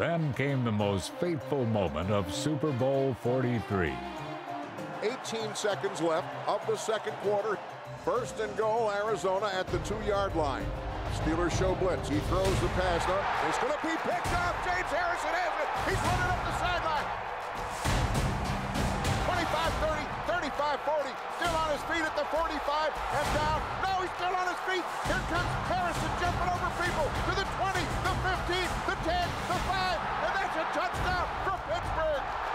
Then came the most fateful moment of Super Bowl XLIII. 18 seconds left of the second quarter. First and goal, Arizona at the 2-yard line. Steelers show blitz. He throws the pass up. It's going to be picked up. James Harrison has it. He's running up the sideline. 25, 30, 35, 40. Still on his feet at the 45 and down.